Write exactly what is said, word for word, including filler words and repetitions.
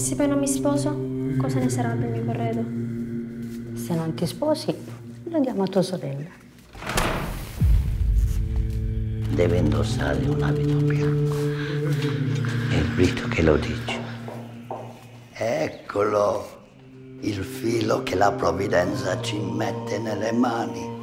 se poi non mi sposo, cosa ne sarà del mio corredo? Se non ti sposi, lo diamo a tua sorella. Deve indossare un abito bianco. È il rito che lo dice. Eccolo, il filo che la provvidenza ci mette nelle mani.